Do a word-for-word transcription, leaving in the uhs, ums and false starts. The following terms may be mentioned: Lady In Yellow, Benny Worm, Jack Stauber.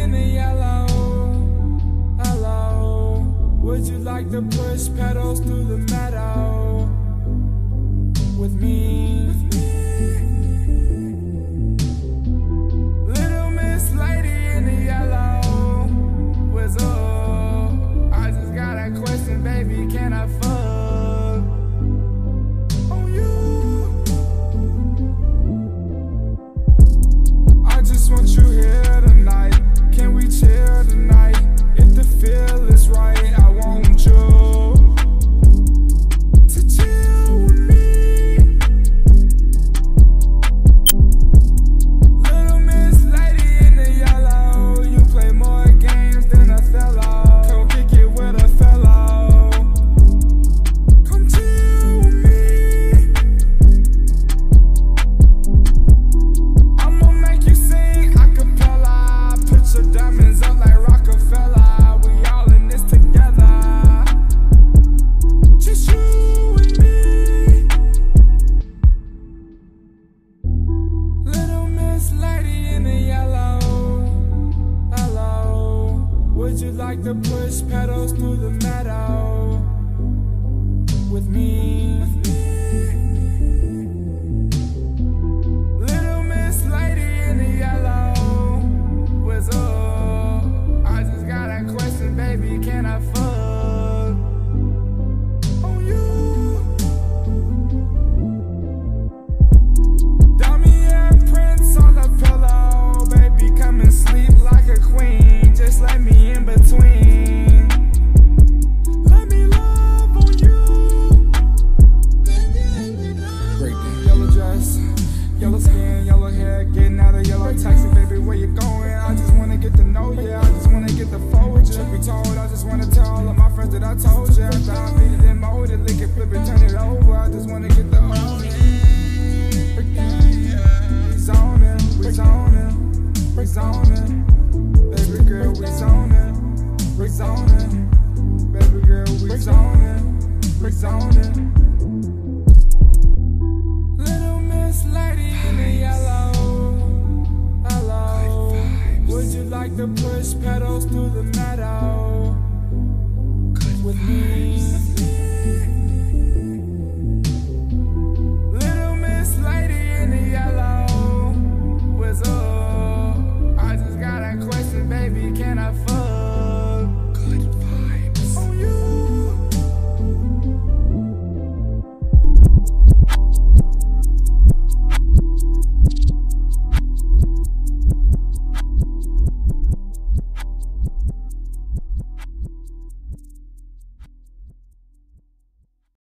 in the yellow, hello. Would you like to push petals through the meadow with me? With me. Little Miss Lady in the yellow was up. I just got a question, baby, can I fuck? Would you like to push petals through the meadow with me? With me. Little Miss Lady in the yellow was up. I just got a question, baby, can I fuck on you? Dummy and prints on the pillow, baby, come and sleep like a queen. Just let me. Yellow skin, yellow hair, getting out of yellow taxi, baby, where you going? I just wanna get to know ya, I just wanna get the forward ya. Truth be told, I just wanna tell all of my friends that I told ya. After I beat it and mold it, lick it, flip it, turn it over, I just wanna get the old ya. We zonin', we zonin', we zonin', baby girl, we zonin', we zonin', baby girl, we zonin', we zonin'. Like to push petals through the meadow. Good with vibes. Me.